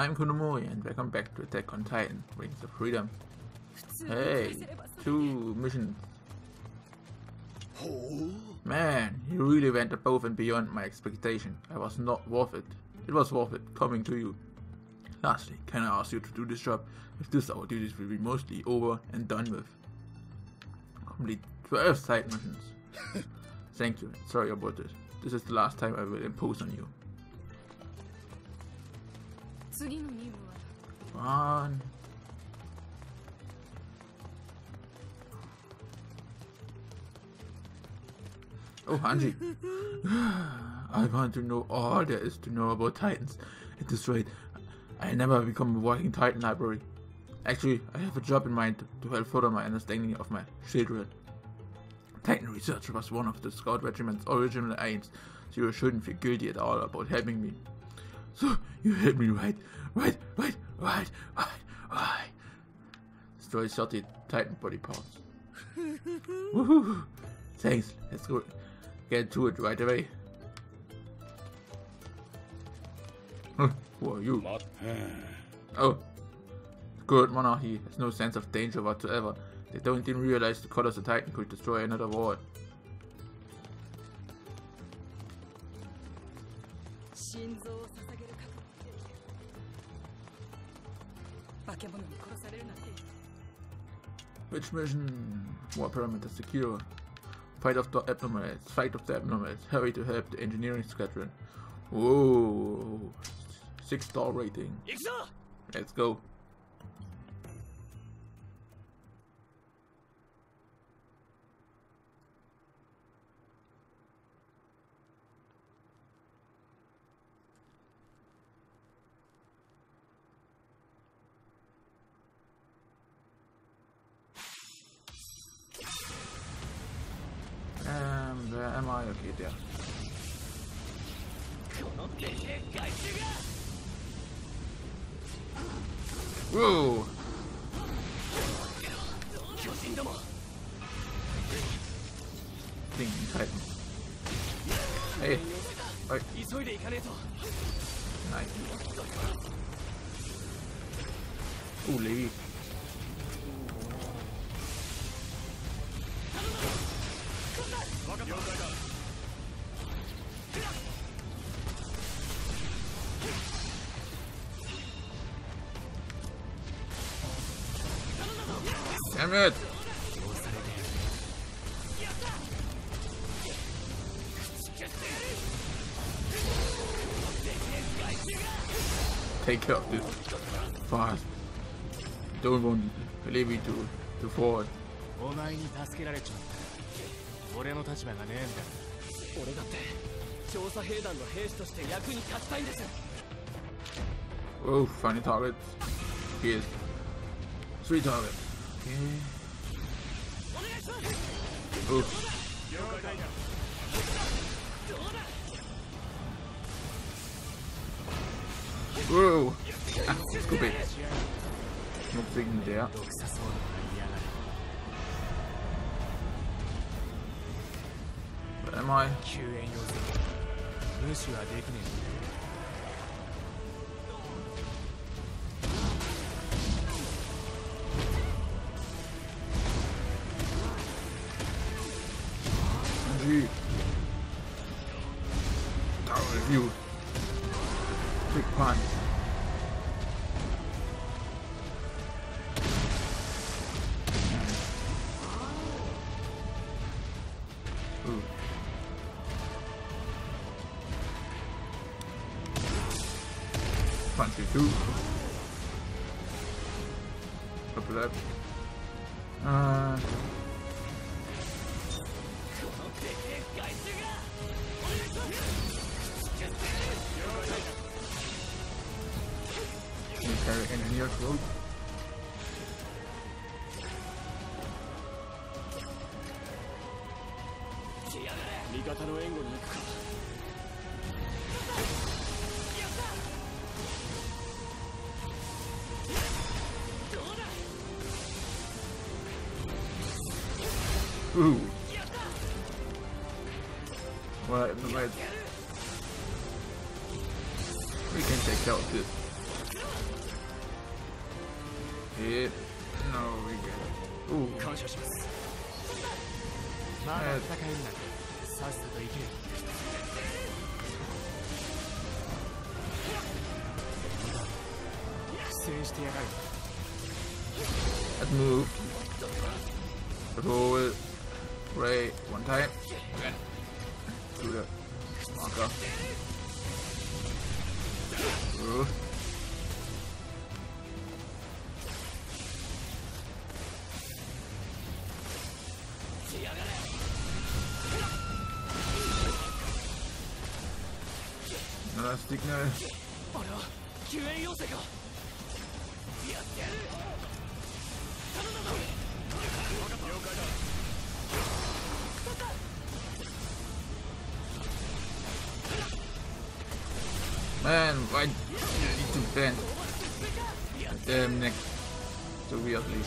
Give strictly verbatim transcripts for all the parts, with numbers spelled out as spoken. I'm Konomori and welcome back to Attack on Titan, Wings of Freedom. Hey, two missions. Man, you really went above and beyond my expectation. I was not worth it. It was worth it, coming to you. Lastly, can I ask you to do this job? If this, our duties will be mostly over and done with. Complete twelve side missions. Thank you, sorry about this. This is the last time I will impose on you. Come on. Oh, Hanji. I want to know all there is to know about Titans. At this rate, I never become a walking Titan library. Actually, I have a job in mind to help further my understanding of my children. Titan Research was one of the scout regiment's original aims, so you shouldn't feel guilty at all about helping me. So, you helped me, right? Right, right, right, right, right. Destroy thirty Titan body parts. Woohoo! Thanks, let's go get to it right away. Who are you? Oh, good monarchy has no sense of danger whatsoever. They don't even realize the colors of Titan could destroy another world. Which mission? War parameters secure. Fight of the Abnomads. Fight of the Abnomads. Hurry to help the engineering squadron. Whoa! Six star rating. Let's go. Am I okay there? Whoa! Thinking Titan. Hey! Right. Nice. Ooh, lady. Damn it! Take care of this fast. Don't want Levi to to fall. Oh, funny target. Yes. Three targets. Okay. Oof. Whoa! Ah, scoop it. Nothing there. Where am I? Down with you. Big punch. Ooh. Punch you too. Up left. Uh Engineer road. Ooh. Well, right, right. We can take out this. Yep. No, we good. Ooh. Head. That move. Roll. Ray. One time. Okay. Do that. Marker. Ooh. Another signal. Man, why do you need to bend? Damn neck. So weirdly.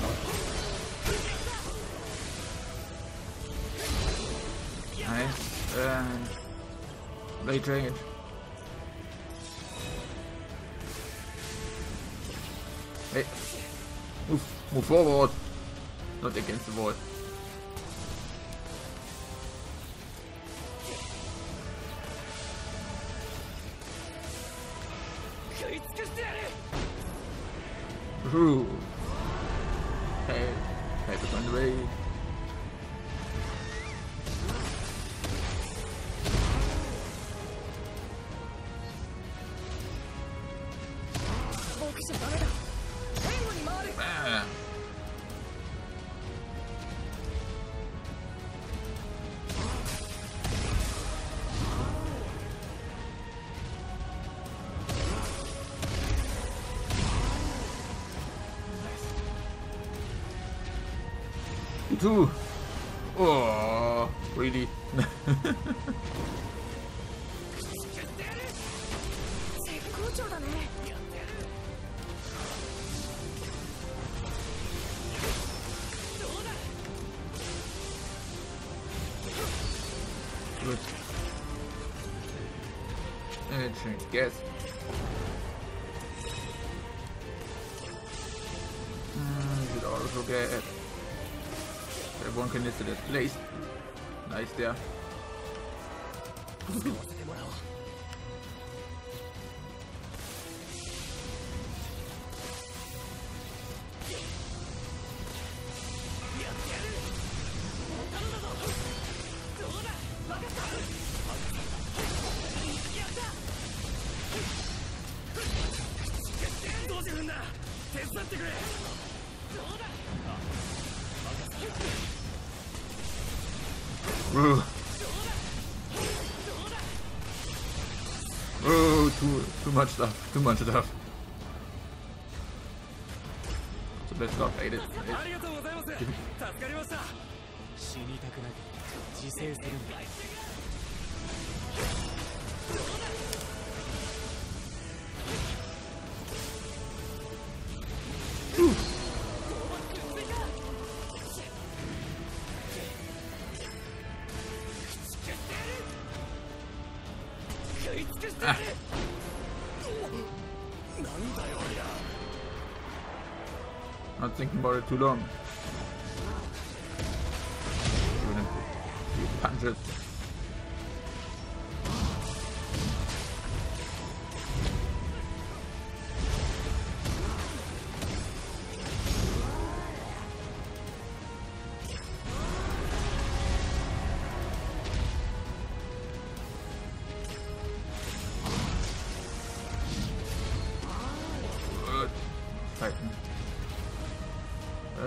Nice. And Blade Dragon. Hey, move, move forward, not against the wall. Ooh. Hey, hey, it's on the way. Too. Oh, really? Good. And change gas. Mm, should also get it. Everyone can listen to this place. Nice there. Ooh. Ooh, too, too much stuff, too much stuff. So let's not hate it. Ah. Not thinking about it too long. You punch it. Titan. Uh,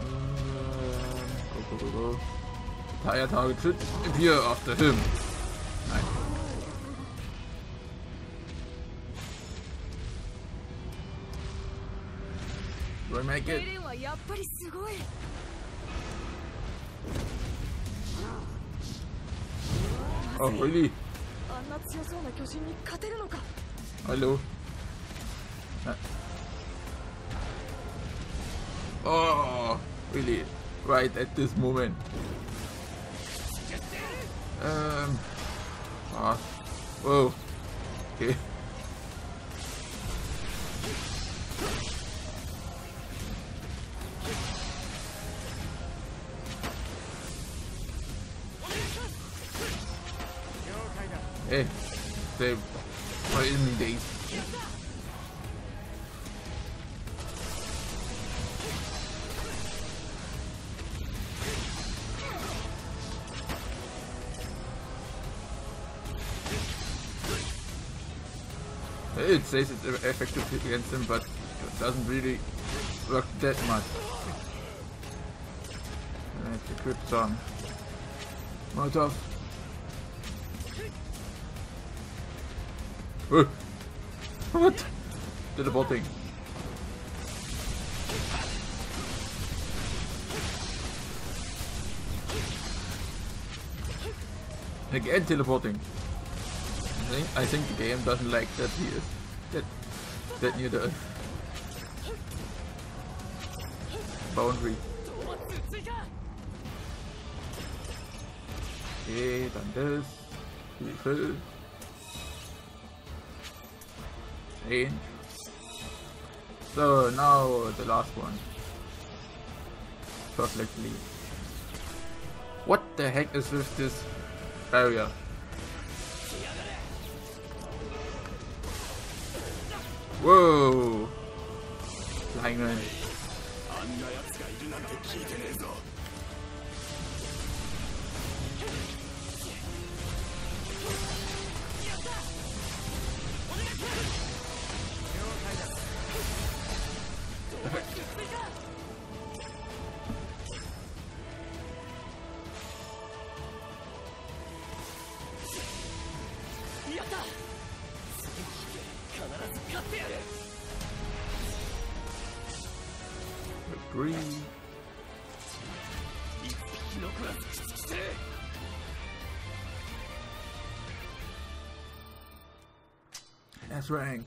uh, go, go, go, go. Tire target should appear after him. Nice. Do I make it? Oh, really? Hello. Oh, really? Right at this moment. Um. Ah. Whoa. Okay. They are in days. It says it's effective against them, but it doesn't really work that much. Let's equip some Molotov. Uh, what? Did a ball thing. Again teleporting. I think, I think the game doesn't like that he is that that near the boundary. Okay, done this. Refill. Change. So now the last one. Perfectly. What the heck is with this area? Whoa! Flying man. Agree. That's rank.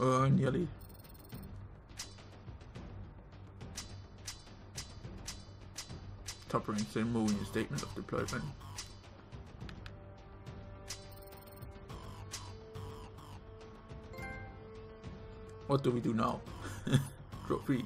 Oh, nearly. Top rank ceremony and statement of deployment. What do we do now? Trophy.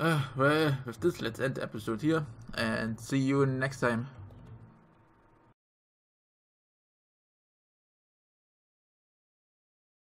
Uh, well, with this, let's end the episode here and see you next time.